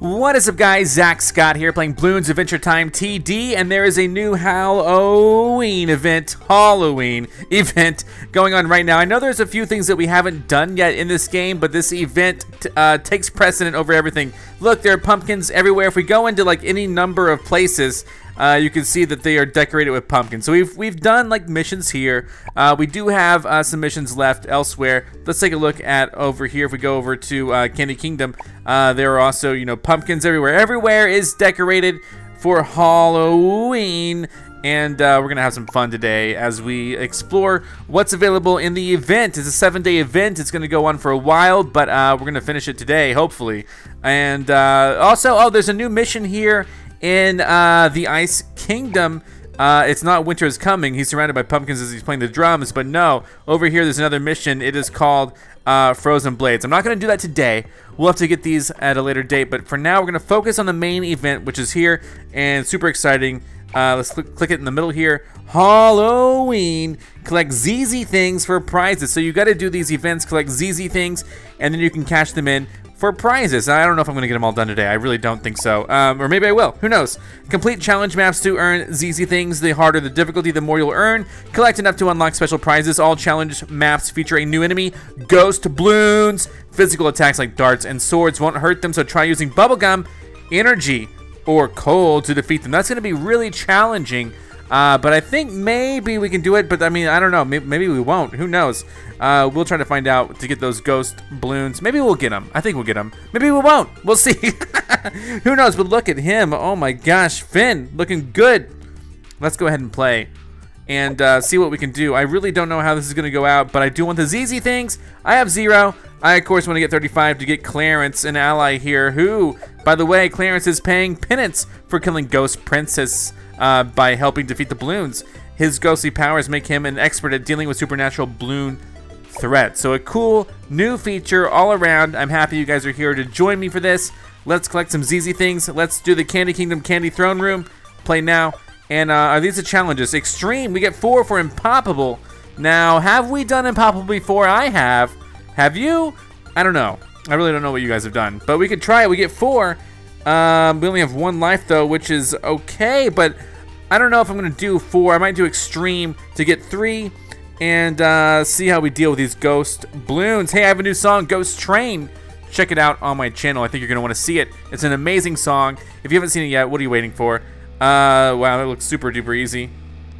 What is up, guys? Zack Scott here playing Bloons Adventure Time TD, and there is a new Halloween event going on right now. I know there's a few things that we haven't done yet in this game, but this event takes precedent over everything. Look, there are pumpkins everywhere. If we go into like any number of places, you can see that they are decorated with pumpkins. So we've done like missions here. We do have some missions left elsewhere. Let's take a look at over here. If we go over to Candy Kingdom, there are also, you know, pumpkins everywhere. Everywhere is decorated for Halloween, and we're gonna have some fun today as we explore what's available in the event. It's a 7-day event. It's gonna go on for a while, but we're gonna finish it today, hopefully. And also, oh, there's a new mission here in the Ice Kingdom. It's not Winter Is Coming. He's surrounded by pumpkins as he's playing the drums, but no, over here there's another mission. It is called Frozen Blades. I'm not gonna do that today. We'll have to get these at a later date, but for now we're gonna focus on the main event, which is here, and super exciting. Let's click it in the middle here. Halloween, collect ZZ things for prizes. So you got to do these events, collect ZZ things, and then you can cash them in for prizes. I don't know if I'm gonna get them all done today. I really don't think so. Or maybe I will, who knows? Complete challenge maps to earn ZZ things. The harder the difficulty, the more you'll earn. Collect enough to unlock special prizes. All challenge maps feature a new enemy, Ghost Bloons. Physical attacks like darts and swords won't hurt them, so try using bubblegum, energy, or cold to defeat them. That's gonna be really challenging, but I think maybe we can do it, but I mean, I don't know, maybe we won't, who knows? We'll try to find out to get those Ghost Bloons. Maybe we'll get them, I think we'll get them. Maybe we won't, we'll see. Who knows, but look at him, oh my gosh, Finn, looking good. Let's go ahead and play and see what we can do. I really don't know how this is gonna go out, but I do want the ZZ things. I have 0. I, of course, want to get 35 to get Clarence, an ally here, who, by the way, Clarence is paying penance for killing Ghost Princess by helping defeat the Bloons. His ghostly powers make him an expert at dealing with supernatural Bloon threats. So a cool new feature all around. I'm happy you guys are here to join me for this. Let's collect some ZZ things. Let's do the Candy Kingdom Candy Throne Room. Play now. And are these the challenges? Extreme, we get 4 for Impoppable. Now, have we done Impoppable before? I have. Have you? I don't know. I really don't know what you guys have done, but we could try it. We get 4. We only have 1 life though, which is okay, but I don't know if I'm gonna do 4. I might do extreme to get 3 and see how we deal with these Ghost Bloons. Hey, I have a new song, Ghost Train. Check it out on my channel. I think you're gonna wanna see it. It's an amazing song. If you haven't seen it yet, what are you waiting for? Wow, that looks super duper easy.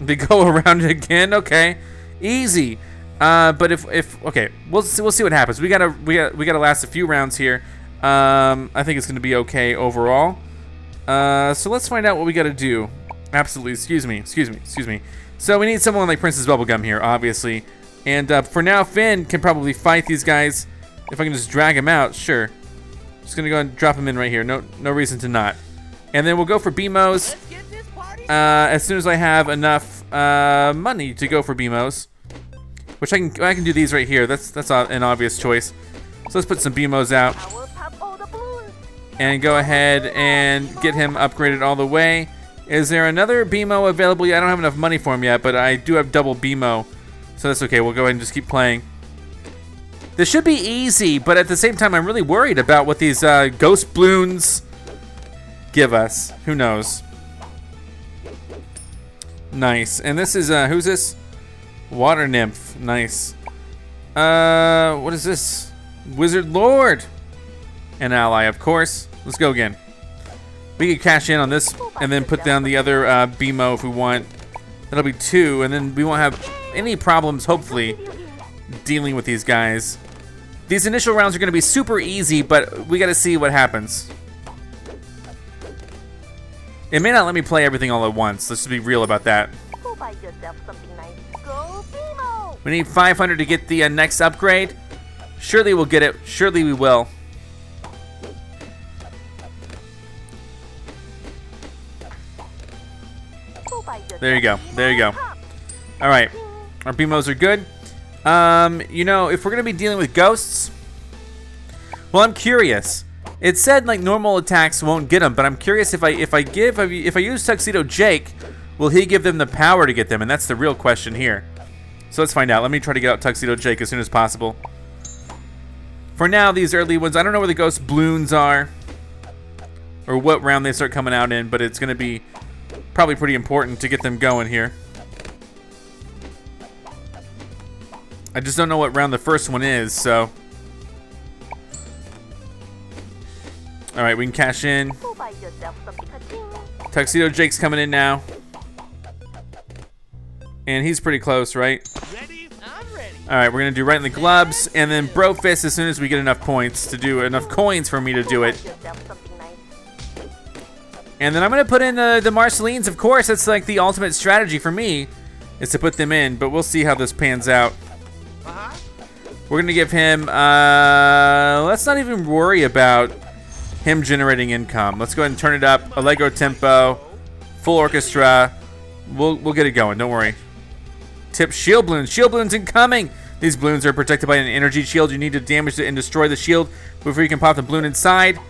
They go around it again, okay. Easy. But if okay, we'll see what happens. We gotta last a few rounds here. I think it's gonna be okay overall. So let's find out what we gotta do. Absolutely, excuse me. So we need someone like Princess Bubblegum here, obviously. And for now, Finn can probably fight these guys if I can just drag him out. Sure. Just gonna go and drop him in right here. No reason to not. And then we'll go for BMOs as soon as I have enough money to go for BMOs. Which I can do these right here. That's an obvious choice. So let's put some BMOs out and go ahead and get him upgraded all the way. Is there another BMO available? Yeah, I don't have enough money for him yet, but I do have double BMO, so that's okay. We'll go ahead and just keep playing. This should be easy, but at the same time, I'm really worried about what these Ghost Bloons give us. Who knows? Nice. And this is who's this? Water Nymph, nice. What is this? Wizard Lord, an ally, of course. Let's go again. We can cash in on this and then put down the other BMO if we want. That'll be 2, and then we won't have any problems, hopefully, dealing with these guys. These initial rounds are gonna be super easy, but we gotta see what happens. It may not let me play everything all at once. Let's be real about that. Go buy yourself something nice. We need 500 to get the next upgrade. Surely we'll get it. Surely we will. There you go. There you go. All right. Our BMOs are good. You know, if we're going to be dealing with ghosts, well, I'm curious. It said like normal attacks won't get them, but I'm curious if I use Tuxedo Jake, will he give them the power to get them? And that's the real question here. So let's find out. Let me try to get out Tuxedo Jake as soon as possible. For now, these early ones, I don't know where the Ghost Bloons are. or what round they start coming out in, but it's going to be probably pretty important to get them going here. I just don't know what round the first one is, so. Alright, we can cash in. Tuxedo Jake's coming in now. And he's pretty close, right? Alright, we're going to do right in the gloves, and then bro fist as soon as we get enough points to do enough coins for me to do it. And then I'm going to put in the Marcelines, of course. That's like the ultimate strategy for me, is to put them in, but we'll see how this pans out. We're going to give him, let's not even worry about him generating income. Let's go ahead and turn it up. Allegro tempo, full orchestra. We'll get it going, don't worry. Tip shield balloons. Shield balloons incoming. These balloons are protected by an energy shield. You need to damage it and destroy the shield before you can pop the balloon inside.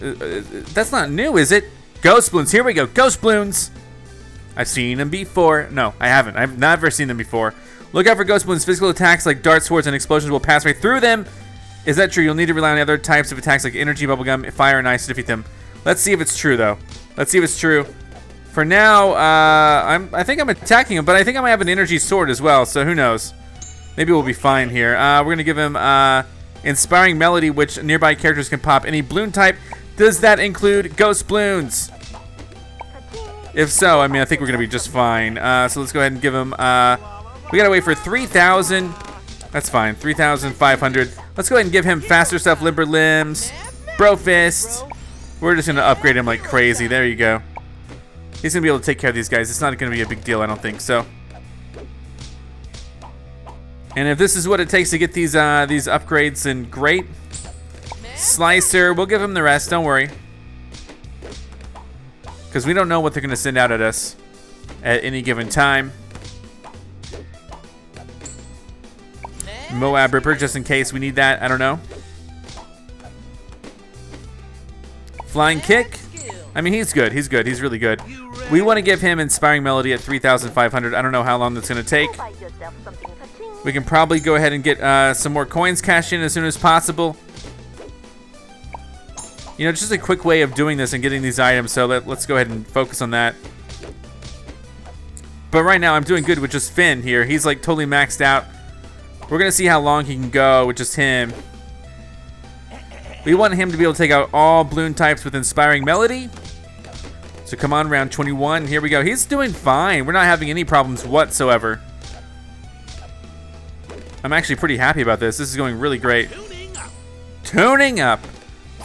That's not new, is it? Ghost Bloons. Here we go. Ghost Bloons. I've seen them before. No, I haven't. I've never seen them before. Look out for Ghost Bloons. Physical attacks like darts, swords, and explosions will pass right through them. Is that true? You'll need to rely on other types of attacks like energy, bubblegum, fire, and ice to defeat them. Let's see if it's true, though. Let's see if it's true. For now, I think I'm attacking him, but I think I might have an energy sword as well, so who knows? Maybe we'll be fine here. We're going to give him Inspiring Melody, which nearby characters can pop. Any balloon type. Does that include Ghost Bloons? If so, I mean, I think we're going to be just fine. So let's go ahead and give him... we got to wait for 3,000. That's fine. 3,500. Let's go ahead and give him Faster Stuff, Limber Limbs, Bro Fist. We're just going to upgrade him like crazy. There you go. He's going to be able to take care of these guys. It's not going to be a big deal, I don't think so. And if this is what it takes to get these upgrades, then great. Slicer, we'll give him the rest, don't worry. Because we don't know what they're going to send out at us at any given time. Moab Ripper, just in case we need that, I don't know. Flying Kick. I mean, he's good. He's good. He's really good. We want to give him Inspiring Melody at 3,500. I don't know how long that's going to take. We can probably go ahead and get some more coins cashed in as soon as possible. You know, just a quick way of doing this and getting these items, so let's go ahead and focus on that. But right now, I'm doing good with just Finn here. He's, like, totally maxed out. We're going to see how long he can go with just him. We want him to be able to take out all balloon types with Inspiring Melody. So come on, round 21. Here we go. He's doing fine. We're not having any problems whatsoever. I'm actually pretty happy about this. This is going really great. Tuning up.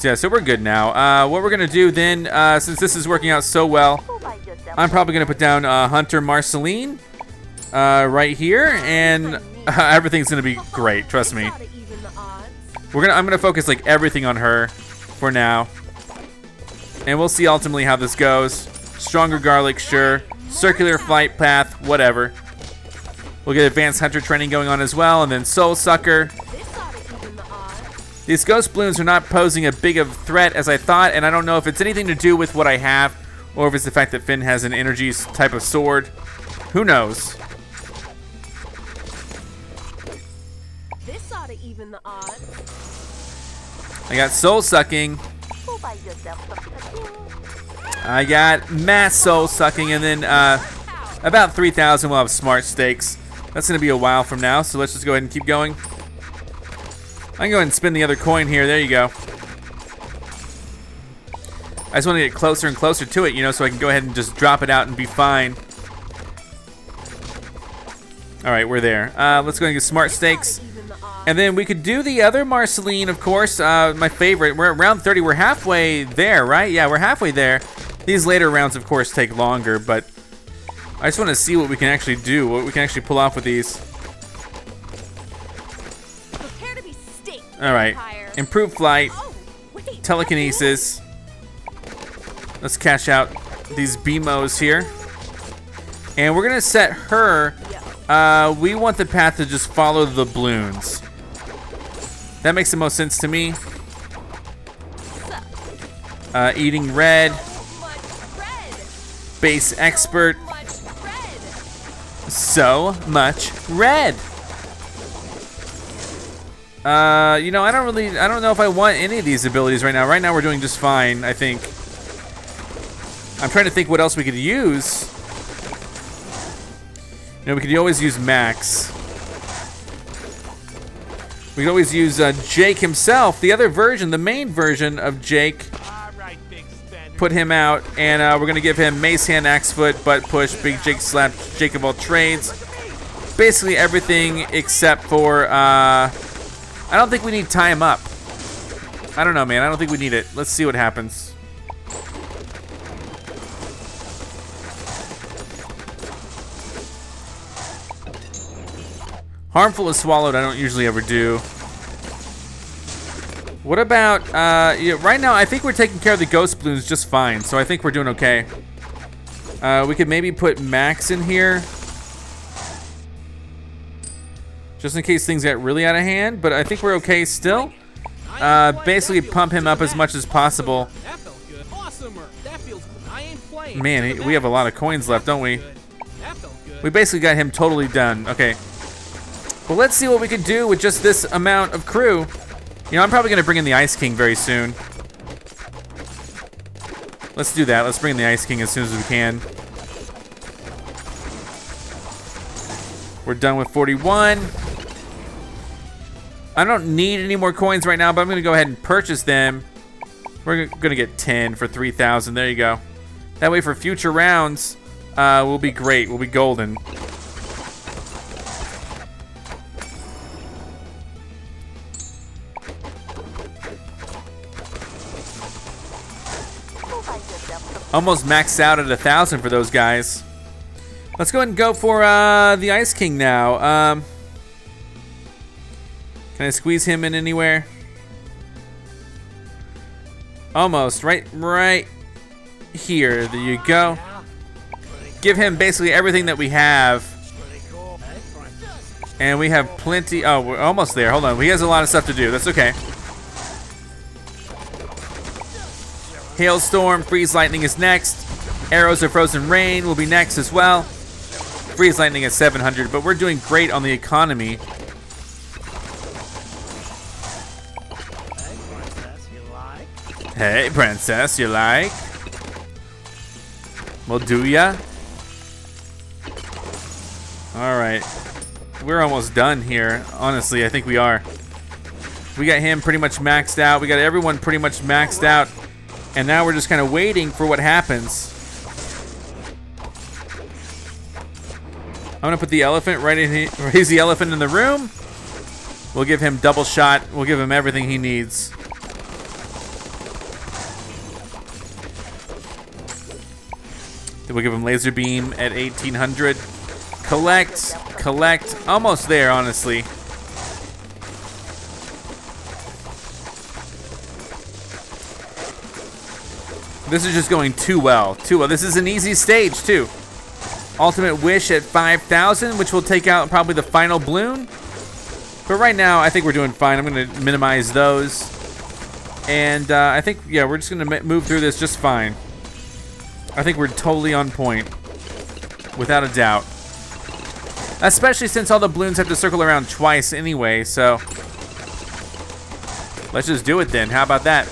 Yeah, so we're good now. What we're going to do then, since this is working out so well, I'm probably going to put down Hunter Marceline right here. And everything's going to be great. Trust me. I'm gonna focus like everything on her for now, and we'll see ultimately how this goes. Stronger garlic, sure. Circular flight path, whatever. We'll get advanced hunter training going on as well, and then soul sucker. These Ghost Bloons are not posing a big of threat as I thought, and I don't know if it's anything to do with what I have, or if it's the fact that Finn has an energy type of sword. Who knows? This ought to even the odds. I got soul sucking. I got mass soul sucking, and then about 3,000 we'll have smart stakes. That's gonna be a while from now, so let's just go ahead and keep going. I can go ahead and spin the other coin here. There you go. I just want to get closer and closer to it, you know, so I can go ahead and just drop it out and be fine. All right, we're there. Let's go ahead and get smart stakes. And then we could do the other Marceline, of course, my favorite. We're at round 30. We're halfway there, right? Yeah, we're halfway there. These later rounds, of course, take longer, but I just want to see what we can actually do, what we can actually pull off with these. Prepare to be staked. All right, improved flight, telekinesis. Let's cash out these BMOs here. And we're going to set her. We want the path to just follow the balloons. That makes the most sense to me. Eating red. Base expert. So much red. You know, I don't know if I want any of these abilities right now. Right now we're doing just fine, I think. I'm trying to think what else we could use. You know, we could always use Max. We could always use Jake himself, the other version, the main version of Jake. Put him out, and we're gonna give him Mace Hand, Axe Foot, Butt Push, Big Jake Slap, Jake of All Trades. Basically everything except for, I don't think we need Tie Him Up. I don't know, man, I don't think we need it. Let's see what happens. Harmful is swallowed, I don't usually ever do. What about, yeah, right now I think we're taking care of the Ghost Bloons just fine, so I think we're doing okay. We could maybe put Max in here. Just in case things get really out of hand, but I think we're okay still. Basically pump him up as much as possible. Man, we have a lot of coins left, don't we? We basically got him totally done, okay. Well, let's see what we can do with just this amount of crew. You know, I'm probably gonna bring in the Ice King very soon. Let's do that. Let's bring in the Ice King as soon as we can. We're done with 41. I don't need any more coins right now, but I'm gonna go ahead and purchase them. We're gonna get 10 for 3,000. There you go. That way for future rounds, we'll be great. We'll be golden. Almost maxed out at 1,000 for those guys. Let's go ahead and go for the Ice King now. Can I squeeze him in anywhere? Almost, right here. There you go. Give him basically everything that we have. And we have plenty, oh, we're almost there. Hold on, he has a lot of stuff to do, that's okay. Hailstorm, Freeze Lightning is next. Arrows of Frozen Rain will be next as well. Freeze Lightning at 700, but we're doing great on the economy. Hey, princess, you like? Well, do ya? All right, we're almost done here. Honestly, I think we are. We got him pretty much maxed out. We got everyone pretty much maxed out. And now we're just kind of waiting for what happens. I'm gonna put the elephant right in here, raise the elephant in the room. We'll give him double shot. We'll give him everything he needs. Then we'll give him laser beam at 1800. Collect, almost there, honestly. This is just going too well, This is an easy stage too. Ultimate Wish at 5,000, which will take out probably the final balloon. But right now, I think we're doing fine. I'm gonna minimize those. And I think, yeah, we're just gonna move through this just fine. I think we're totally on point, without a doubt. Especially since all the balloons have to circle around twice anyway, so. Let's just do it then, how about that?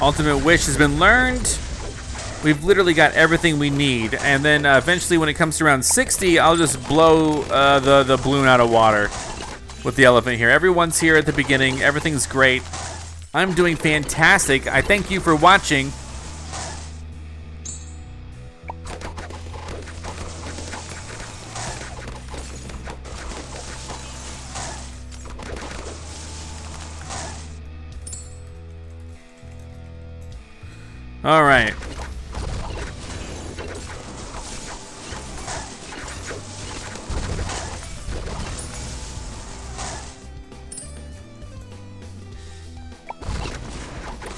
Ultimate Wish has been learned. We've literally got everything we need. And then eventually when it comes to round 60, I'll just blow the balloon out of water with the elephant here. Everyone's here at the beginning. Everything's great. I'm doing fantastic. I thank you for watching. All right.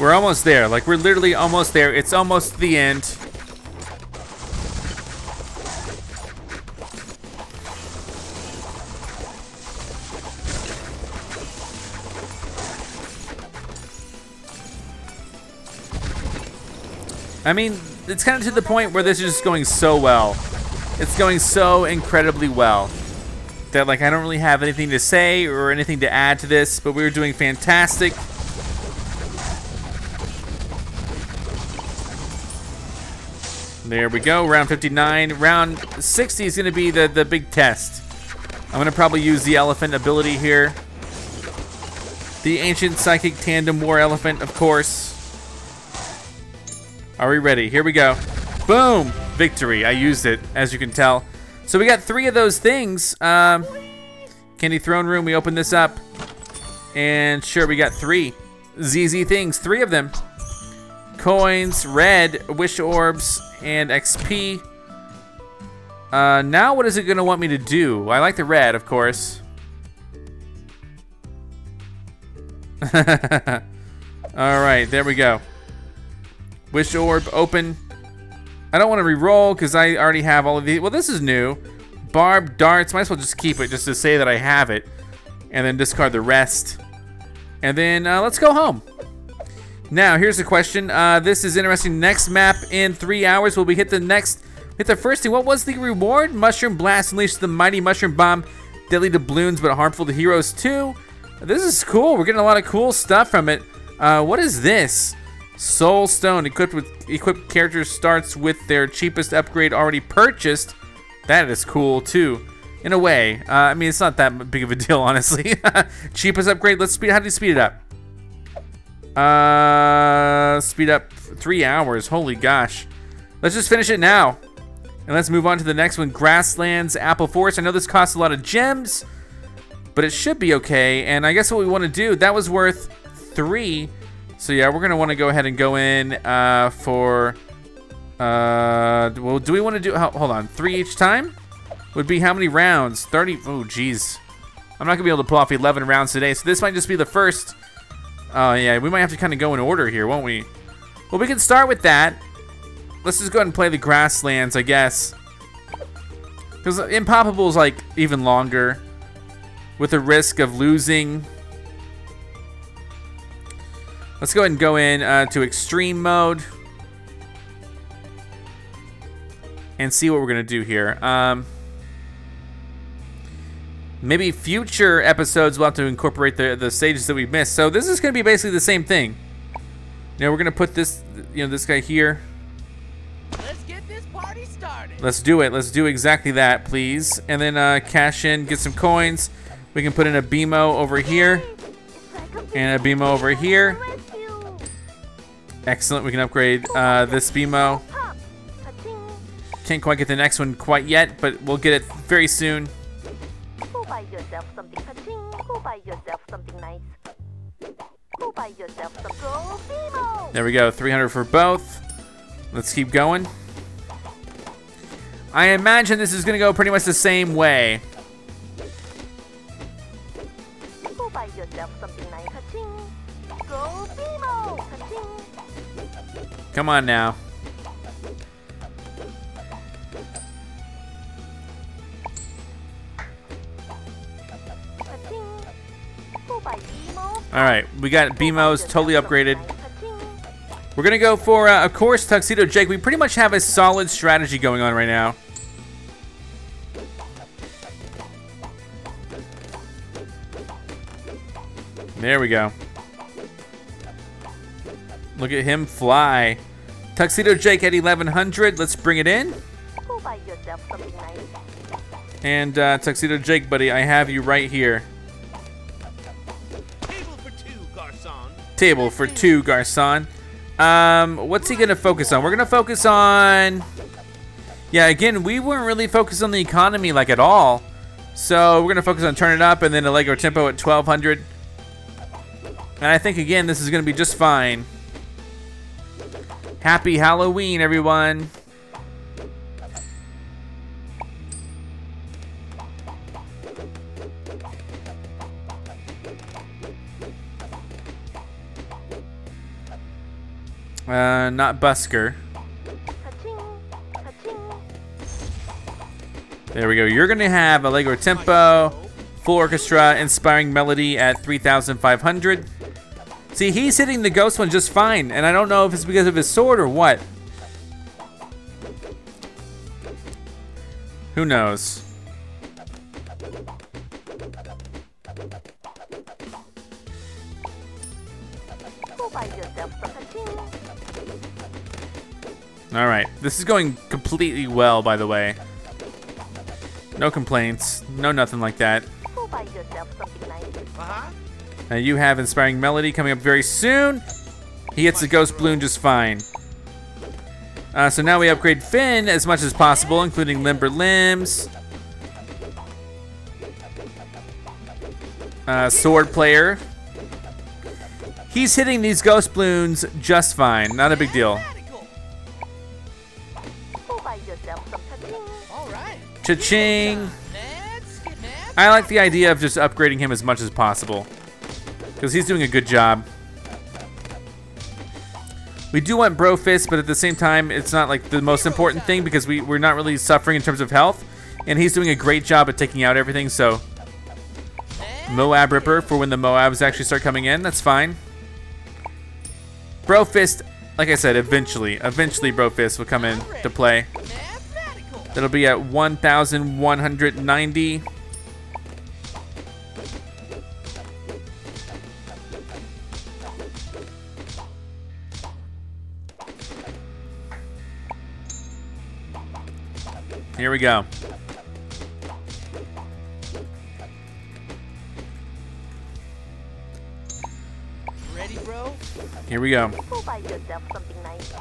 We're almost there. Like, we're literally almost there. It's almost the end. I mean, it's kind of to the point where this is just going so well. It's going so incredibly well that, like, I don't really have anything to say or anything to add to this, but we were doing fantastic. There we go, round 59. Round 60 is gonna be the big test. I'm gonna probably use the elephant ability here. The Ancient Psychic Tandem War Elephant, of course. Are we ready? Here we go. Boom, victory. I used it, as you can tell. So we got three of those things. Candy Throne Room, we open this up. And sure, we got three ZZ things, three of them. Coins, red, wish orbs, and XP. Now what is it gonna want me to do? I like the red, of course. All right, there we go. Wish orb, open. I don't want to re-roll because I already have all of these. Well, this is new. Barb, darts, might as well just keep it just to say that I have it. And then discard the rest. And then let's go home. Now, here's the question. This is interesting. Next map in 3 hours. Will we hit the next, hit the first thing? What was the reward? Mushroom Blast unleashed the mighty Mushroom Bomb. Deadly to Bloons, but harmful to heroes too. This is cool. We're getting a lot of cool stuff from it. What is this? Soul Stone, equipped characters starts with their cheapest upgrade already purchased. That is cool too, in a way. I mean, it's not that big of a deal, honestly. Cheapest upgrade, let's speed, how do you speed it up? Speed up 3 hours, holy gosh. Let's just finish it now. And let's move on to the next one, Grasslands Apple Forest. I know this costs a lot of gems, but it should be okay. And I guess what we wanna do, that was worth 3. So yeah, we're gonna wanna go ahead and go in for, well, do we wanna do, hold on, 3 each time? Would be how many rounds? 30, oh geez. I'm not gonna be able to pull off 11 rounds today, so this might just be the first. Oh yeah, we might have to kinda go in order here, won't we? Well, we can start with that. Let's just go ahead and play the Grasslands, I guess. Because Impopable's like even longer with the risk of losing. Let's go ahead and go in to extreme mode and see what we're gonna do here. Maybe future episodes we'll have to incorporate the stages that we've missed. So this is gonna be basically the same thing. Now we're gonna put this, you know, this guy here. Let's get this party started. Let's do it. Let's do exactly that, please. And then cash in, get some coins. We can put in a BMO over here and a BMO over here. Excellent, we can upgrade this BMO. Can't quite get the next one quite yet, but we'll get it very soon. Go buy yourself something ka-ching. Go buy yourself something nice. Go buy yourself some gold BMO. There we go, 300 for both. Let's keep going. I imagine this is gonna go pretty much the same way. Go buy yourself something nice. Go BMO. Come on now. All right, we got BMOs totally upgraded. We're gonna go for, of course, Tuxedo Jake. We pretty much have a solid strategy going on right now. There we go. Look at him fly. Tuxedo Jake at 1100. Let's bring it in. Go buy yourself something nice. And Tuxedo Jake, buddy, I have you right here. Table for two, garçon. Table for two, garçon. What's he gonna focus on? We're gonna focus on. Yeah, again, we weren't really focused on the economy like at all. So we're gonna focus on turn it up and then Allegro tempo at 1200. And I think again, this is gonna be just fine. Happy Halloween, everyone. Not Busker. There we go. You're going to have Allegro Tempo, full orchestra, inspiring melody at 3,500. See, he's hitting the ghost one just fine, and I don't know if it's because of his sword or what. Who knows? All right, this is going completely well, by the way. No complaints, no nothing like that. Now you have Inspiring Melody coming up very soon. He hits the Ghost Bloon just fine. So now we upgrade Finn as much as possible, including Limber Limbs. Sword Player. He's hitting these Ghost Bloons just fine, not a big deal. Cha-ching! I like the idea of just upgrading him as much as possible, because he's doing a good job. We do want Bro Fist, but at the same time, it's not like the most important thing, because we're not really suffering in terms of health, and he's doing a great job at taking out everything, so... Moab Ripper for when the Moabs actually start coming in, that's fine. Bro Fist, like I said, eventually Bro Fist will come in to play. That'll be at 1,190. Here we go. Ready, bro? Here we go. Go buy yourself something nice.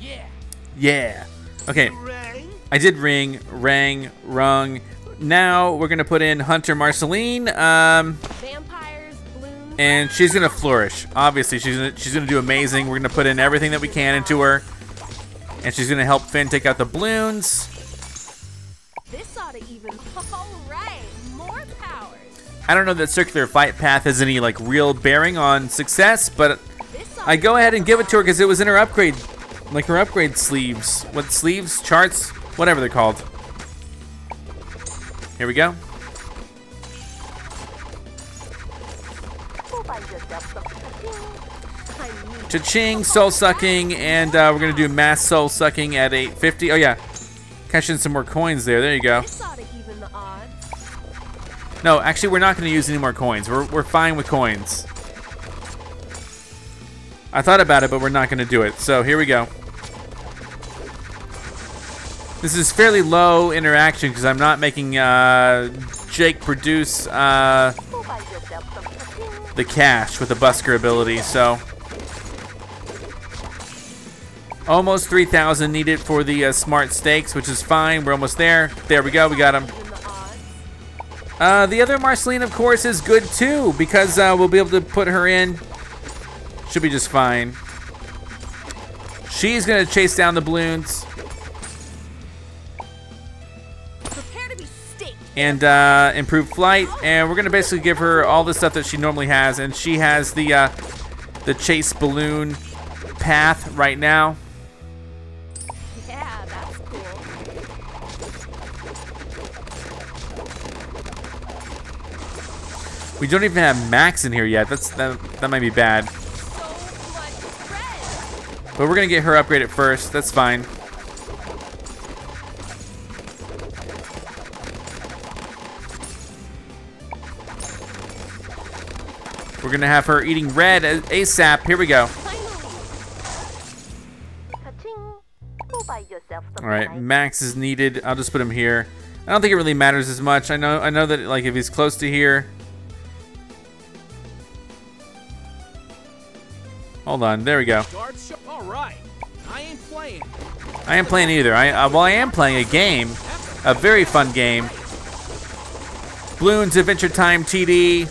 Yeah. Yeah. Okay. I did ring, rang, rung. Now we're gonna put in Hunter Marceline. And she's gonna flourish. Obviously, she's gonna do amazing. We're gonna put in everything that we can into her, and she's gonna help Finn take out the Bloons. This ought to even. All right, more powers. I don't know that circular flight path has any like real bearing on success, but I go ahead and give it to her because it was in her upgrade. Like her upgrade sleeves. What sleeves? Charts? Whatever they're called. Here we go. Cha-ching, soul sucking, and we're gonna do mass soul sucking at 850. Oh yeah, cash in some more coins there. There you go. No, actually we're not gonna use any more coins. We're fine with coins. I thought about it, but we're not gonna do it. So here we go. This is fairly low interaction because I'm not making Jake produce the cash with the Busker ability. So almost 3,000 needed for the smart stakes, which is fine. We're almost there. There we go. We got him. The other Marceline, of course, is good too because we'll be able to put her in. Should be just fine. She's gonna chase down the Bloons. And improve flight, and we're gonna basically give her all the stuff that she normally has, and she has the chase balloon path right now. Yeah, that's cool. We don't even have Max in here yet. That might be bad. But we're gonna get her upgraded first, that's fine. We're gonna have her eating red ASAP, here we go. All right, Max is needed, I'll just put him here. I don't think it really matters as much. I know that like if he's close to here. Hold on, there we go. I ain't playing either. I am playing a game, a very fun game. Bloons Adventure Time TD.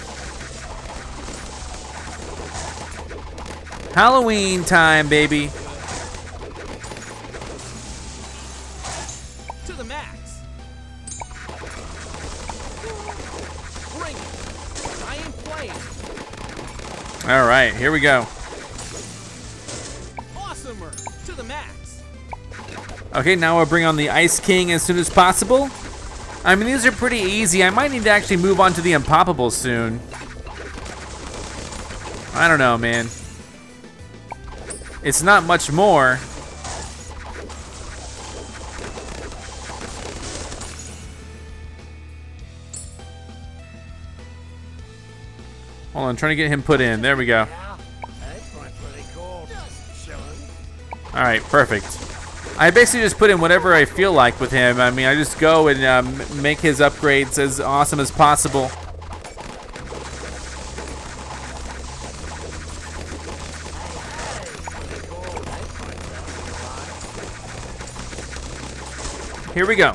Halloween time, baby. To the max. Bring it. I am playing. All right, here we go. Awesomer to the max. Okay, now I'll bring on the Ice King as soon as possible. I mean, these are pretty easy. I might need to actually move on to the Unpoppable soon. I don't know, man. It's not much more. Hold on, I'm trying to get him put in. There we go. All right, perfect. I basically just put in whatever I feel like with him. I mean, I just go and make his upgrades as awesome as possible. Here we go.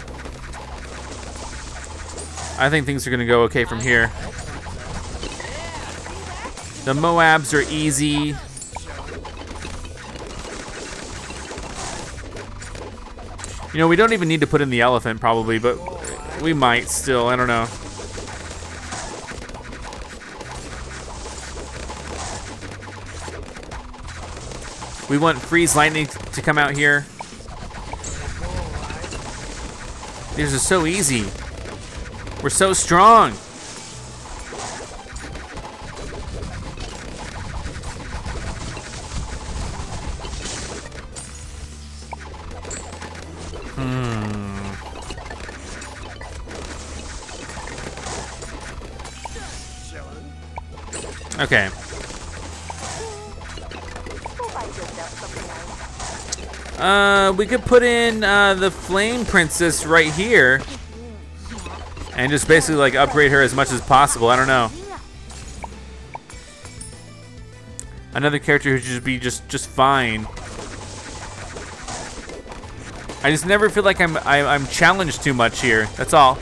I think things are gonna go okay from here. The Moabs are easy. You know, we don't even need to put in the elephant probably, but we might still, I don't know. We want freeze lightning to come out here. These are so easy. We're so strong. Okay. We could put in the Flame Princess right here and just basically like upgrade her as much as possible. I don't know. Another character who should be just fine. I just never feel like I'm challenged too much here. That's all.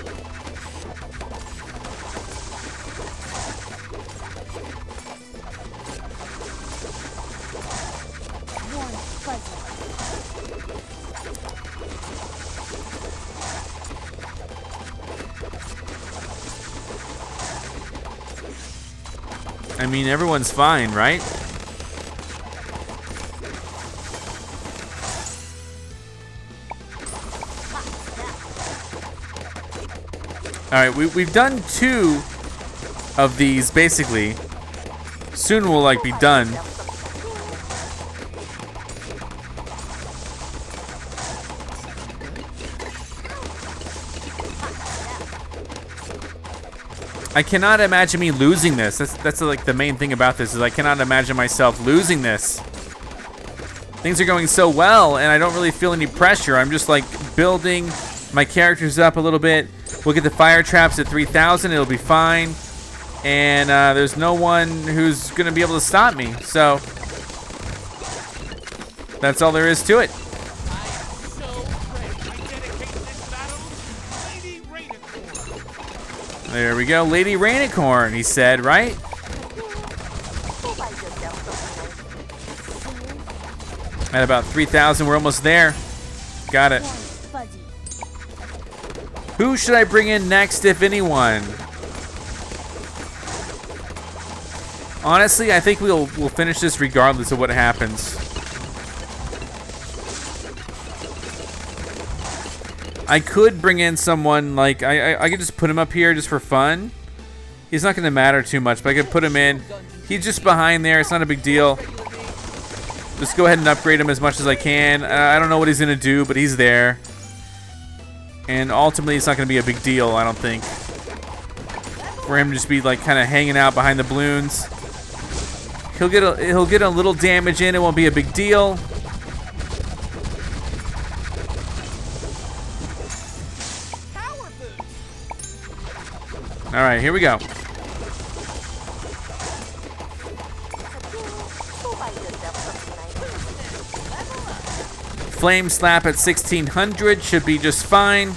I mean, everyone's fine, right? All right, we've done 2 of these basically. Soon we'll like be done. I cannot imagine me losing this. That's like the main thing about this is I cannot imagine myself losing this. Things are going so well and I don't really feel any pressure. I'm just like building my characters up a little bit. We'll get the fire traps at 3,000. It'll be fine. And there's no one who's gonna be able to stop me. So that's all there is to it. There we go, Lady Rainicorn, he said, right? At about 3,000, we're almost there. Got it. Who should I bring in next, if anyone? Honestly, I think we'll finish this regardless of what happens. I could bring in someone, like, I could just put him up here just for fun. He's not gonna matter too much, but I could put him in. He's just behind there, it's not a big deal. Just go ahead and upgrade him as much as I can. I don't know what he's gonna do, but he's there. And ultimately, it's not gonna be a big deal, I don't think. For him to just be like kinda hanging out behind the balloons. He'll get a little damage in, it won't be a big deal. All right, here we go. Flame slap at 1,600 should be just fine.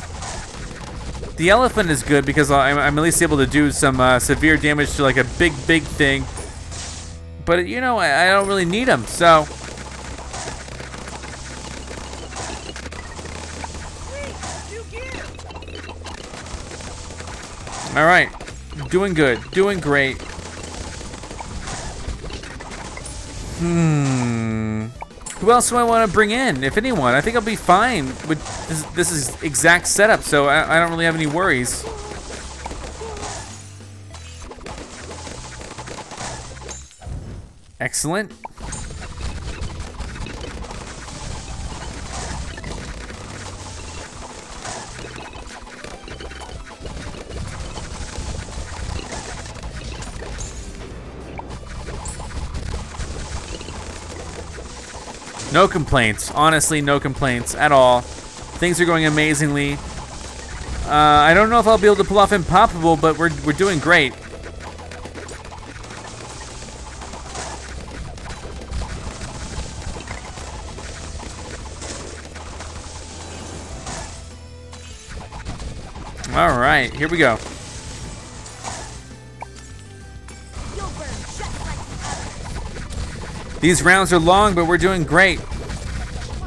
The elephant is good because I'm at least able to do some severe damage to like a big thing. But you know, I don't really need him, so. All right, doing good, doing great. Who else do I want to bring in, if anyone? I think I'll be fine with this is exact setup, so I don't really have any worries. Excellent. No complaints. Honestly, no complaints at all. Things are going amazingly. I don't know if I'll be able to pull off Impoppable, but we're doing great. All right, here we go. These rounds are long, but we're doing great. My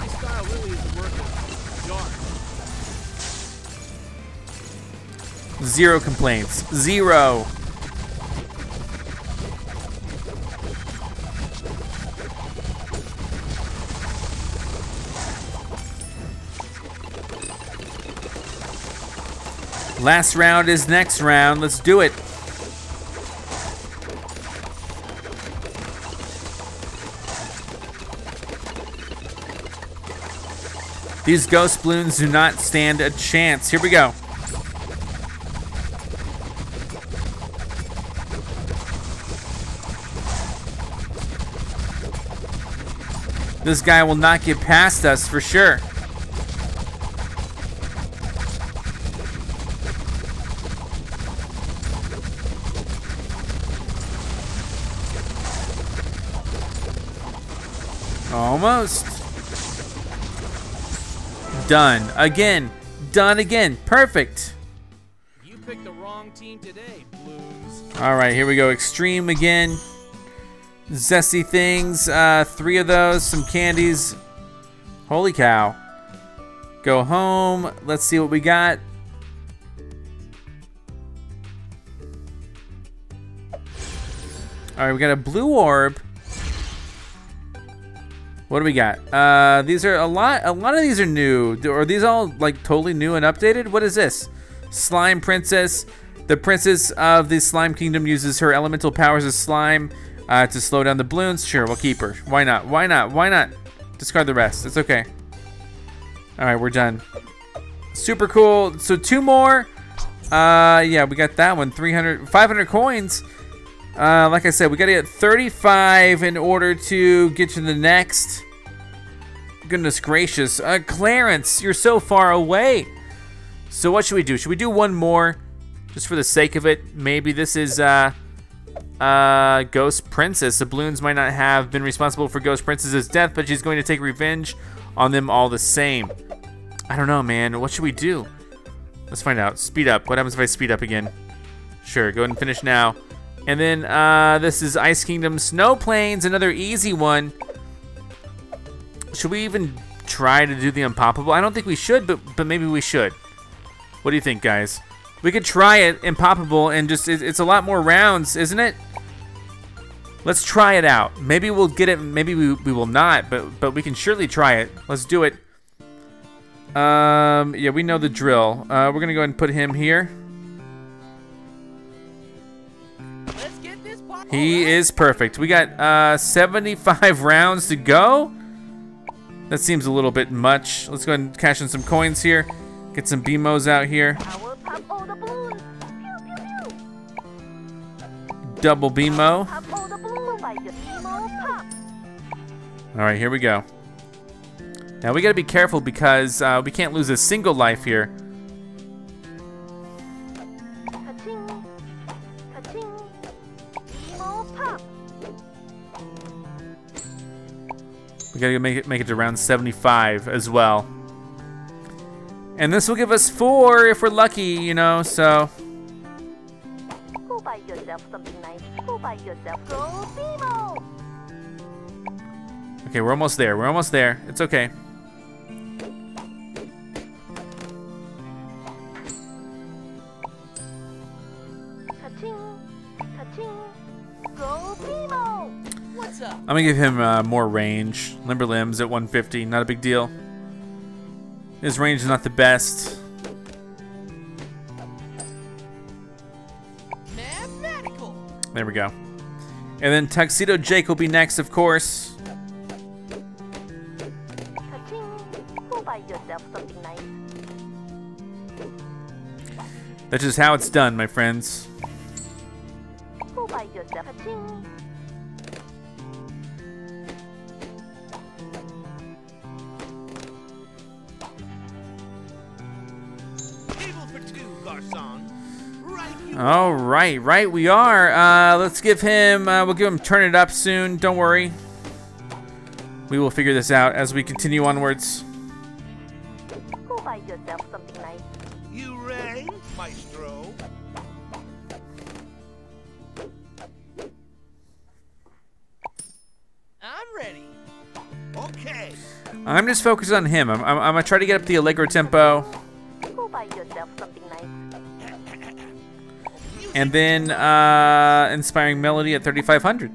style really isn't working. Zero complaints. Zero. Last round is next round. Let's do it. These Ghost Bloons do not stand a chance. Here we go. This guy will not get past us for sure. Almost. Done again. Done again. Perfect. You picked the wrong team today, Bloons. All right, here we go. Extreme again. Zesty things. Three of those. Some candies. Holy cow. Go home. Let's see what we got. All right, we got a blue orb. What do we got? These are a lot of these are new. Are these all like totally new and updated? What is this? Slime Princess. The princess of the Slime Kingdom uses her elemental powers as slime to slow down the Bloons. Sure, we'll keep her. Why not? Why not? Why not? Discard the rest. It's okay. All right, we're done. Super cool. So two more. Yeah, we got that one. 300, 500 coins. Like I said, we gotta get 35 in order to get to the next. Goodness gracious. Clarence, you're so far away. So what should we do? Should we do one more? Just for the sake of it. Maybe this is Ghost Princess. The Bloons might not have been responsible for Ghost Princess's death, but she's going to take revenge on them all the same. I don't know, man. What should we do? Let's find out. Speed up. What happens if I speed up again? Sure, go ahead and finish now. And then this is Ice Kingdom Snow Plains, another easy one. Should we even try to do the Impoppable? I don't think we should, but maybe we should. What do you think, guys? We could try it, Impoppable, and just it's a lot more rounds, isn't it? Let's try it out. Maybe we'll get it, maybe we will not, but we can surely try it. Let's do it. Yeah, we know the drill. We're gonna go ahead and put him here. He is perfect. We got 75 rounds to go. That seems a little bit much. Let's go ahead and cash in some coins here. Get some BMOs out here. Double BMO. All right, here we go. Now we gotta be careful because we can't lose a single life here. We gotta make it to round 75 as well. And this will give us 4 if we're lucky, you know, so. Go buy yourself something nice. Go buy yourself. Go BMO. Okay, we're almost there. We're almost there. It's okay. I'm going to give him more range. Limber Limbs at 150, not a big deal. His range is not the best. Mathematical. There we go. And then Tuxedo Jake will be next, of course. Go buy yourself something nice. That's just how it's done, my friends. Go buy yourself a ting. All right, right we are. Let's give him, we'll give him turn it up soon. Don't worry. We will figure this out as we continue onwards. Go buy yourself something nice. You ready, Maestro? I'm ready. Okay. I'm just focused on him. I'm gonna try to get up the Allegro tempo. Go buy yourself something nice. And then Inspiring Melody at 3,500.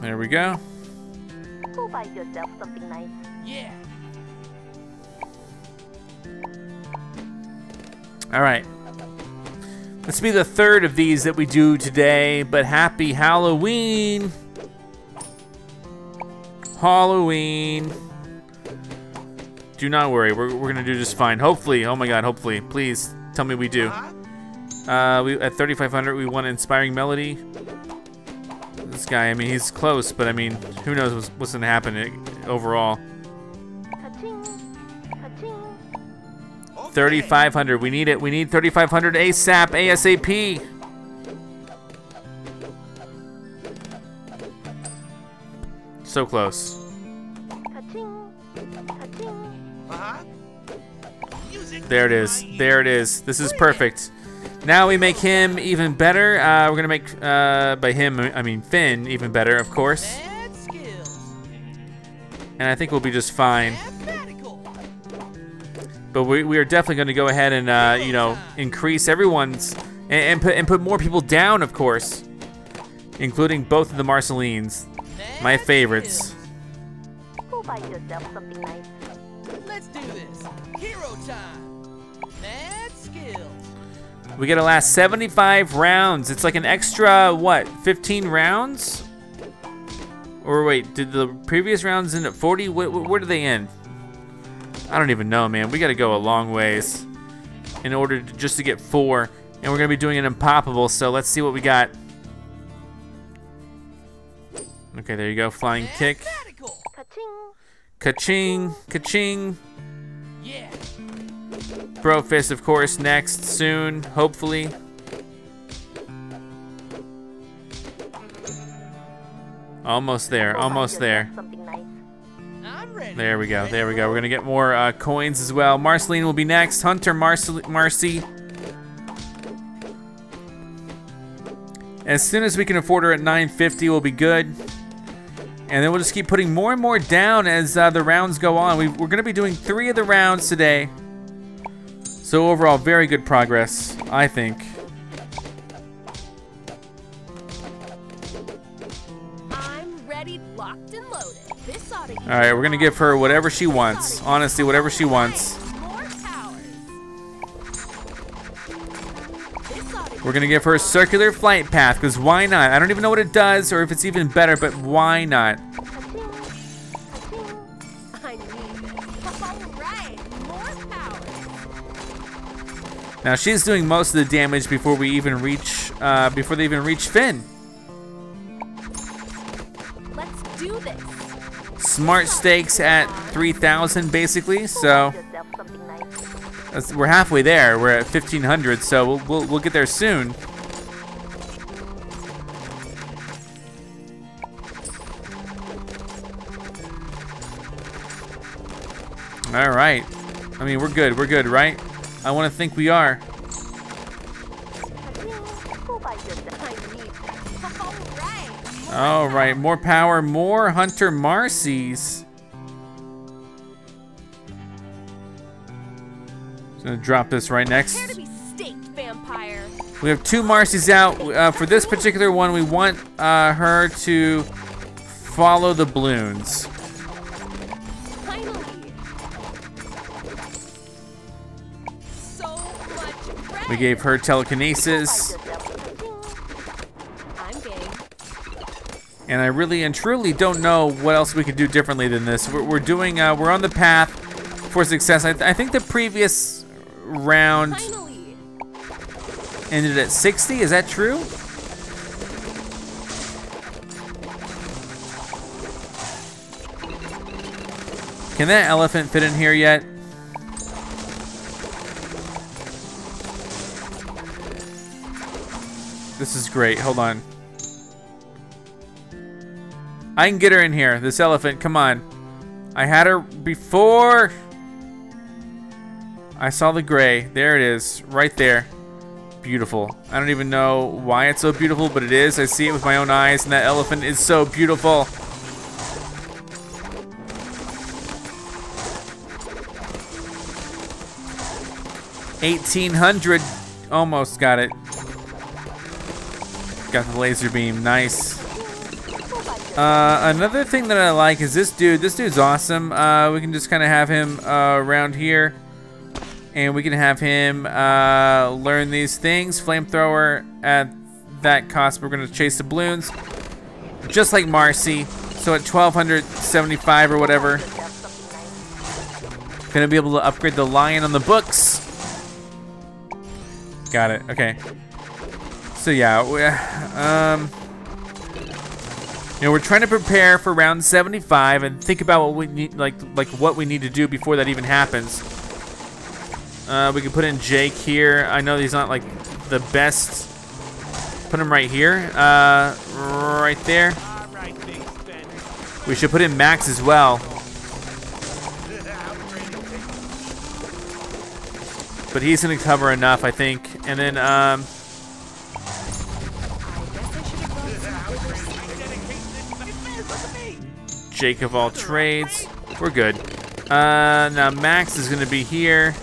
There we go. Go buy yourself something nice. Yeah. All right. This will be the third of these that we do today, but happy Halloween. Halloween. Do not worry, we're gonna do just fine. Hopefully, oh my god, hopefully. Please tell me we do. We at 3,500 we won Inspiring Melody. This guy, I mean, he's close, but I mean, who knows what's gonna happen overall. 3,500, we need it. We need 3,500 ASAP, ASAP. So close. There it is. There it is. This is perfect. Now we make him even better. We're gonna make by him, I mean Finn, even better, of course. And I think we'll be just fine. But we are definitely gonna go ahead and you know, increase everyone's and put more people down, of course, including both of the Marcelines. My favorites. Go buy yourself something nice. Let's do this. Hero time. Mad skills. We gotta last 75 rounds. It's like an extra what? 15 rounds? Or wait, did the previous rounds end at 40? Where do they end? I don't even know, man. We gotta go a long ways in order to, just to get 4. And we're gonna be doing an impoppable. So let's see what we got. Okay, there you go. Flying kick. Ka-ching. Ka-ching. Yeah. Bro fist, of course, next. Soon, hopefully. Almost there. Almost there. There we go. There we go. We're going to get more coins as well. Marceline will be next. Hunter Marcy. As soon as we can afford her at 950, we'll be good. And then we'll just keep putting more and more down as the rounds go on. We're going to be doing 3 of the rounds today. So overall, very good progress, I think. I'm ready, locked and loaded. This ought to be. All right, we're going to give her whatever she wants. Honestly, whatever she wants. We're going to give her a circular flight path, because why not? I don't even know what it does or if it's even better, but why not? Now she's doing most of the damage before we even reach, before they even reach Finn. Let's do this. Smart stakes at 3,000 basically, so... We're halfway there. We're at 1,500, so we'll get there soon. All right. I mean, we're good. We're good, right? I want to think we are. All right. More power. More Hunter Marcies. Gonna drop this right next. We have two Marcies out. For this particular one, we want her to follow the Bloons. We gave her telekinesis. And I really and truly don't know what else we could do differently than this. We're doing, we're on the path for success. I think the previous round ended at 60, is that true? Can that elephant fit in here yet? This is great, hold on. I can get her in here, this elephant, come on. I had her before I saw the gray. There it is, right there. Beautiful. I don't even know why it's so beautiful, but it is. I see it with my own eyes, and that elephant is so beautiful. $1,800, almost got it. Got the laser beam, nice. Another thing that I like is this dude. This dude's awesome. We can just kind of have him around here. And we can have him learn these things. Flamethrower, at that cost, we're going to chase the Bloons. Just like Marcy. So at 1,275 or whatever. Going to be able to upgrade the lion on the books. Got it, okay. So yeah, you know, we're trying to prepare for round 75 and think about what we need, like what we need to do before that even happens. We can put in Jake here. I know he's not like the best. Put him right here, right there. We should put in Max as well. But he's gonna cover enough, I think. And then, Jake of all trades. We're good. Now Max is gonna be here.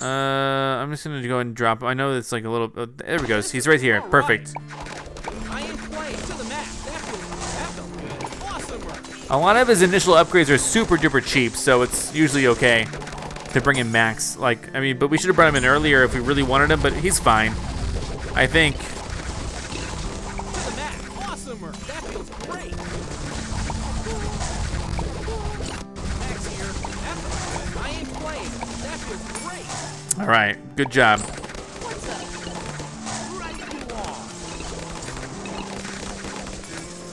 I'm just gonna go and drop him. I know it's like a little. There we go. He's right here. Perfect. A lot of his initial upgrades are super duper cheap, so it's usually okay to bring in Max. Like, I mean, but we should have brought him in earlier if we really wanted him. But he's fine, I think. All right, good job.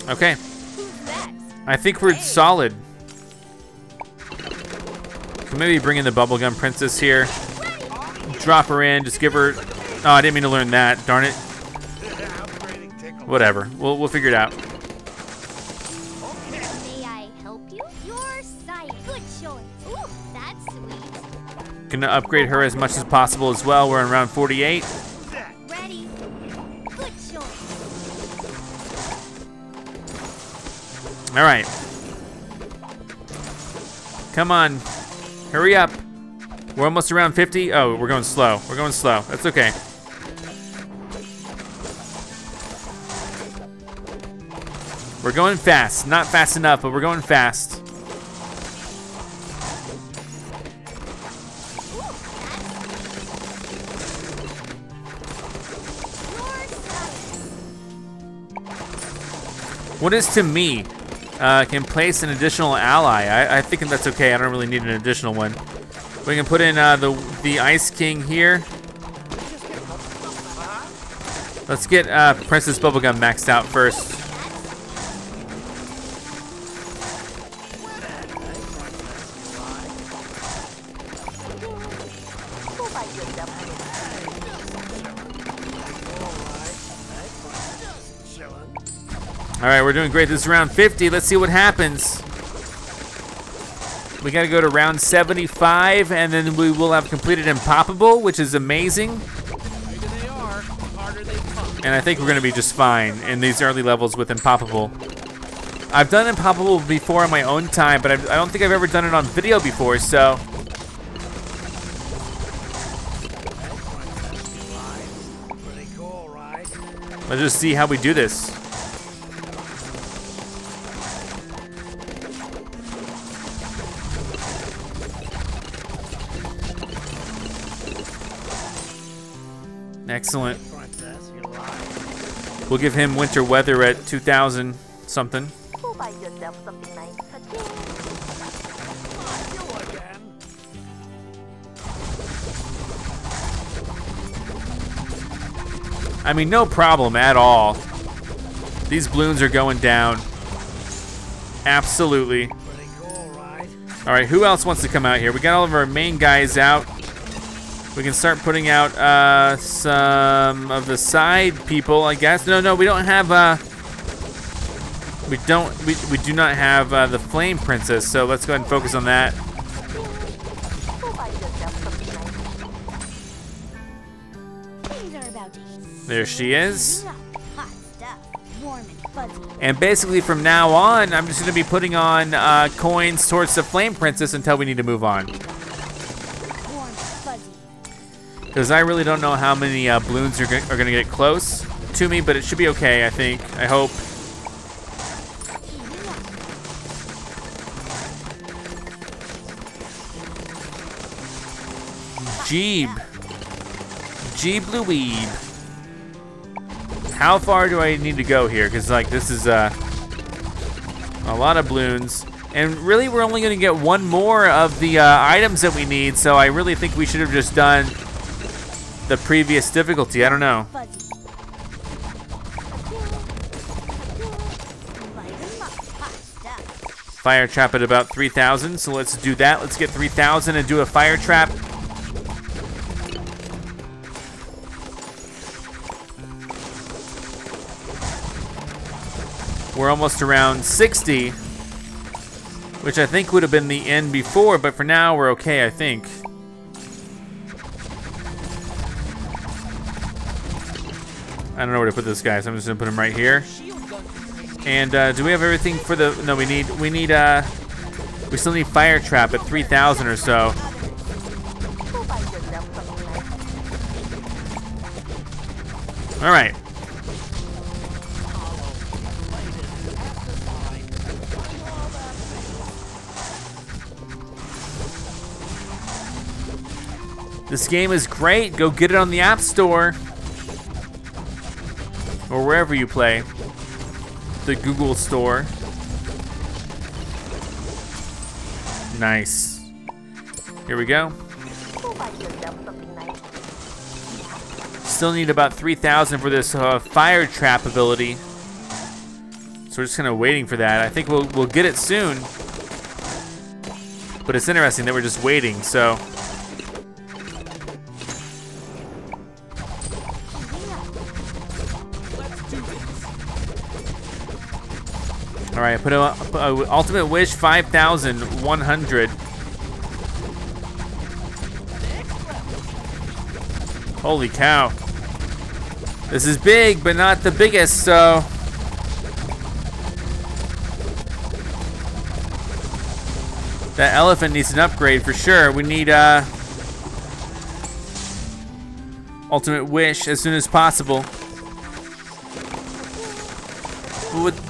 Okay. I think we're solid. Can maybe bring in the Bubblegum Princess here. Drop her in, just give her... Oh, I didn't mean to learn that, darn it. Whatever, we'll figure it out. Gonna upgrade her as much as possible as well. We're in round 48. Ready. Good choice. All right. Come on, hurry up. We're almost around 50. Oh, we're going slow. We're going slow. That's okay. We're going fast. Not fast enough, but we're going fast. What is to me? Can place an additional ally. I think that's okay. I don't really need an additional one. We can put in the Ice King here. Let's get Princess Bubblegum maxed out first. All right, we're doing great. This is round 50. Let's see what happens. We gotta go to round 75, and then we will have completed Impoppable, which is amazing. They are, harder they come. And I think we're gonna be just fine in these early levels with Impoppable. I've done Impoppable before on my own time, but I don't think I've ever done it on video before, so Let's just see how we do this. Excellent. We'll give him winter weather at 2,000 something. I mean, no problem at all. These balloons are going down. Absolutely. All right, who else wants to come out here? We got all of our main guys out. We can start putting out some of the side people, I guess. No, we don't have. We do not have the Flame Princess. So let's go ahead and focus on that. There she is. And basically from now on, I'm just gonna be putting on coins towards the Flame Princess until we need to move on. Because I really don't know how many balloons are gonna get close to me, but it should be okay, I think, I hope. Jeeb Louie. How far do I need to go here? Because like this is a lot of balloons, and really we're only gonna get one more of the items that we need. So I really think we should have just done the previous difficulty. I don't know. Fire trap at about 3,000. So let's do that. Let's get 3,000 and do a fire trap. We're almost around 60, which I think would have been the end before, but for now we're okay, I think. I don't know where to put this guy, so I'm just gonna put him right here. And do we have everything for the, no, we still need fire trap at 3,000 or so. All right. This game is great. Go get it on the App Store or wherever you play. The Google Store. Nice. Here we go. Still need about 3,000 for this fire trap ability. So we're just kind of waiting for that. I think we'll get it soon. But it's interesting that we're just waiting, so. All right, put up ultimate wish 5,100. Holy cow. This is big, but not the biggest, so. That elephant needs an upgrade for sure. We need ultimate wish as soon as possible.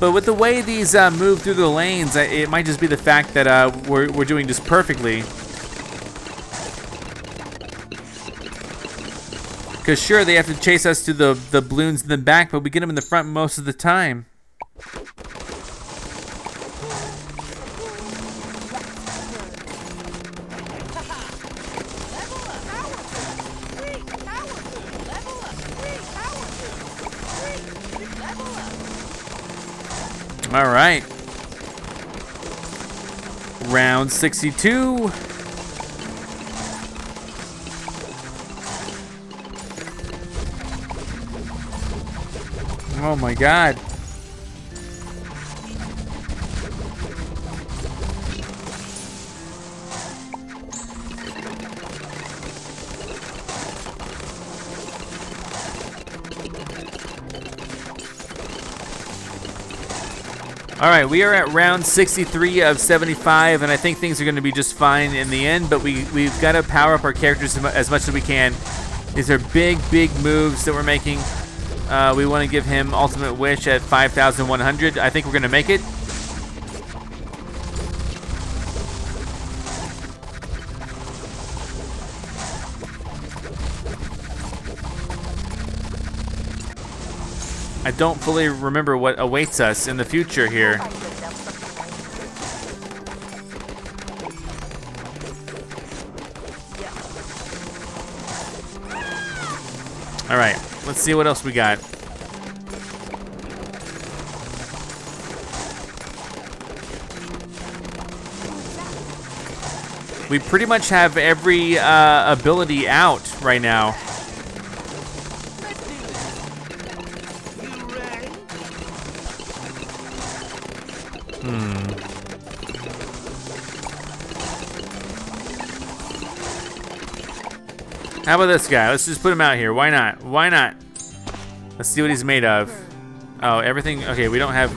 But with the way these move through the lanes, it might just be the fact that we're doing this perfectly. Because sure, they have to chase us to the balloons in the back, but we get them in the front most of the time. All right, round 62. Oh my God. All right, we are at round 63 of 75, and I think things are gonna be just fine in the end, but we've gotta power up our characters as much as we can. These are big moves that we're making. We want to give him Ultimate Wish at 5,100. I think we're going to make it. I don't fully remember what awaits us in the future here. All right, let's see what else we got. We pretty much have every ability out right now. How about this guy? Let's just put him out here. Why not? Why not? Let's see what he's made of. Oh, everything. Okay, we don't have.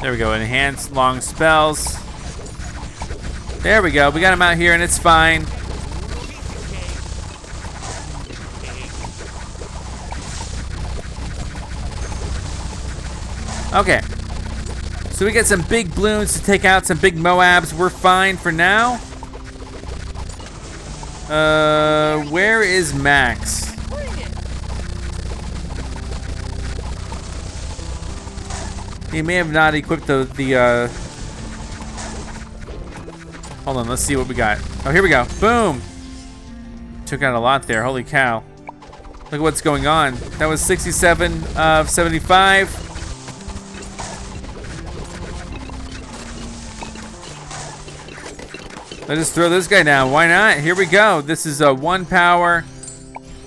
There we go. Enhance long spells. There we go. We got him out here, and it's fine. Okay. So we got some big Bloons to take out, some big Moabs. We're fine for now. Where is Max? He may have not equipped the Hold on, let's see what we got. Oh, here we go, boom! Took out a lot there, holy cow. Look at what's going on. That was 67 of 75. Let's just throw this guy down. Why not? Here we go. This is a one power.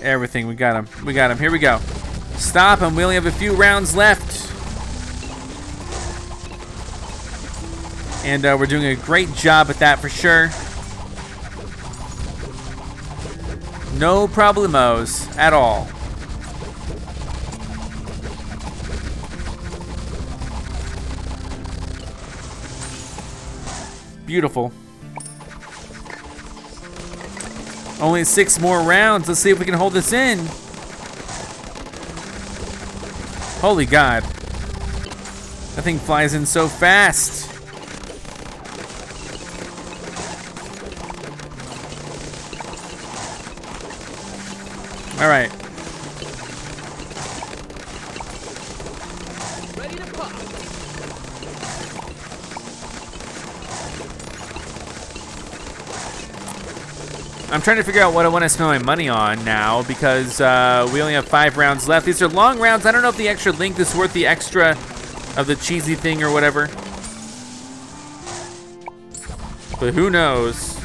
Everything. We got him. We got him. Here we go. Stop him. We only have a few rounds left. And we're doing a great job at that for sure. No problemos at all. Beautiful. Only 6 more rounds. Let's see if we can hold this in. Holy God. That thing flies in so fast. All right. I'm trying to figure out what I want to spend my money on now because we only have 5 rounds left. These are long rounds. I don't know if the extra length is worth the extra of the cheesy thing or whatever. But who knows?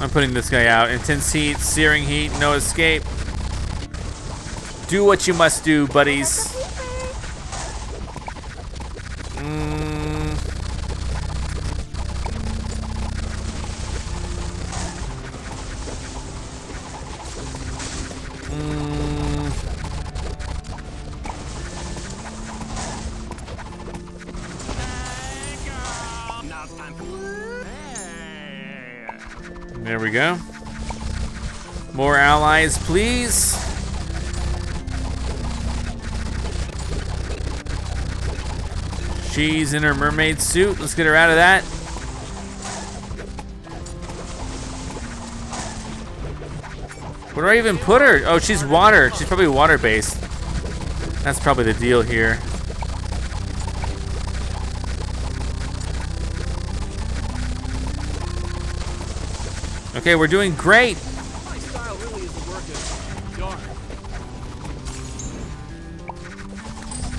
I'm putting this guy out. Intense heat, searing heat, no escape. Do what you must do, buddies. There we go. More allies, please. She's in her mermaid suit. Let's get her out of that. Where do I even put her? Oh, she's water. She's probably water-based. That's probably the deal here. Okay, we're doing great. My style really is the work of dark.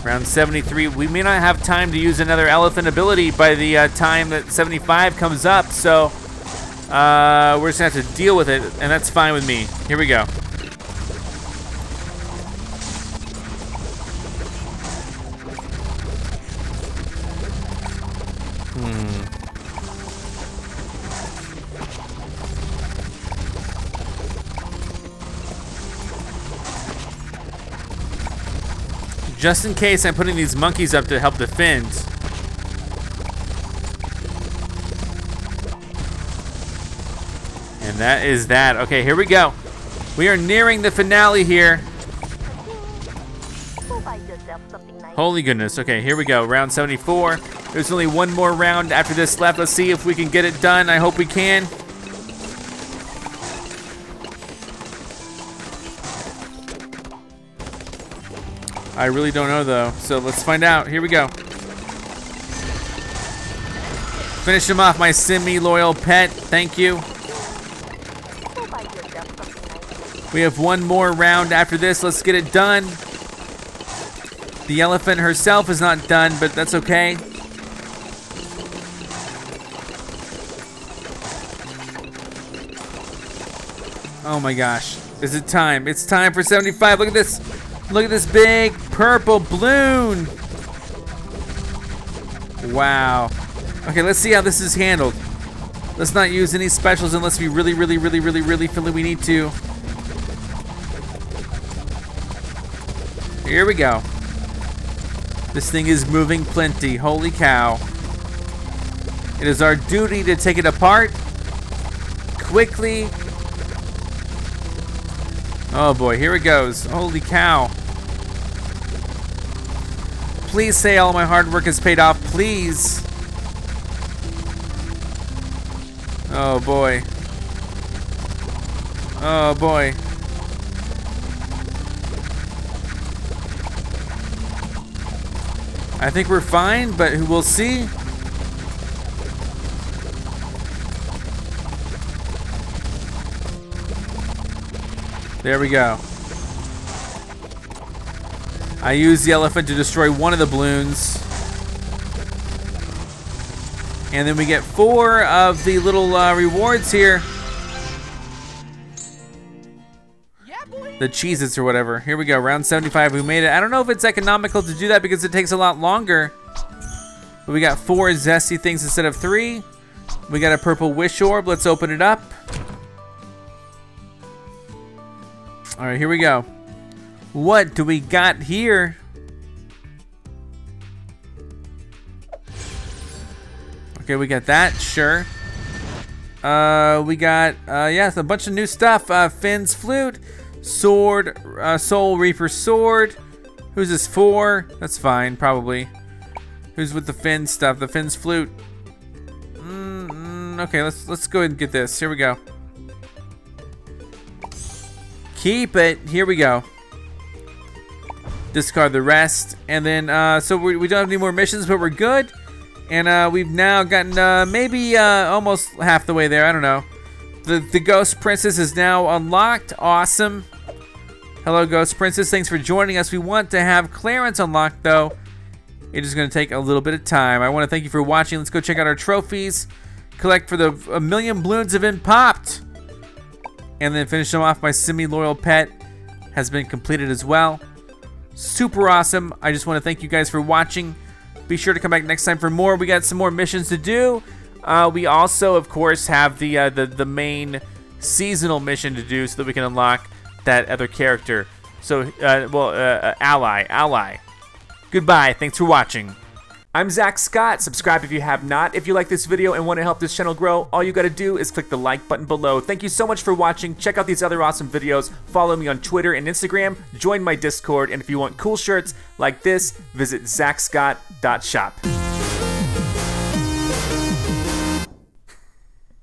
Round 73. We may not have time to use another elephant ability by the time that 75 comes up, so we're just gonna have to deal with it, and that's fine with me. Here we go. Just in case, I'm putting these monkeys up to help defend. And that is that. Okay, here we go. We are nearing the finale here. Holy goodness. Okay, here we go. Round 74. There's only one more round after this left. Let's see if we can get it done. I hope we can. I really don't know, though. So let's find out. Here we go. Finish him off, my Simmy loyal pet. Thank you. We have one more round after this. Let's get it done. The elephant herself is not done, but that's okay. Oh my gosh. Is it time? It's time for 75. Look at this. Look at this big purple balloon. Wow. Okay, let's see how this is handled. Let's not use any specials unless we really feel we need to. Here we go. This thing is moving plenty. Holy cow. It is our duty to take it apart quickly. Oh boy, here it goes. Holy cow. Please say all my hard work has paid off, please. Oh boy. Oh boy. I think we're fine, but we'll see. There we go. I used the elephant to destroy one of the balloons. And then we get four of the little rewards here. The Cheez-Its or whatever. Here we go, round 75, we made it. I don't know if it's economical to do that because it takes a lot longer. But we got four zesty things instead of three. We got a purple wish orb, let's open it up. All right, here we go. What do we got here? Okay, we got that, sure. We got, yes, a bunch of new stuff. Finn's flute. Sword, Soul Reaper sword. Who's this for? That's fine, probably. Who's with the Finn stuff? The Finn's flute. Okay, let's go ahead and get this. Here we go. Keep it. Here we go. Discard the rest, and then so we don't have any more missions, but we're good. And we've now gotten maybe almost half the way there. I don't know. The Ghost Princess is now unlocked. Awesome. Hello, Ghost Princess. Thanks for joining us. We want to have Clarence unlocked, though. It is going to take a little bit of time. I want to thank you for watching. Let's go check out our trophies. Collect for the 1,000,000 balloons have been popped. And then finish them off. My semi-loyal pet has been completed as well. Super awesome. I just want to thank you guys for watching. Be sure to come back next time for more. We got some more missions to do. We also, of course, have the main seasonal mission to do so that we can unlock that other character. So, ally. Goodbye. Thanks for watching. I'm Zach Scott. Subscribe if you have not. If you like this video and want to help this channel grow, all you got to do is click the like button below. Thank you so much for watching. Check out these other awesome videos. Follow me on Twitter and Instagram. Join my Discord. And if you want cool shirts like this, visit ZackScott.shop.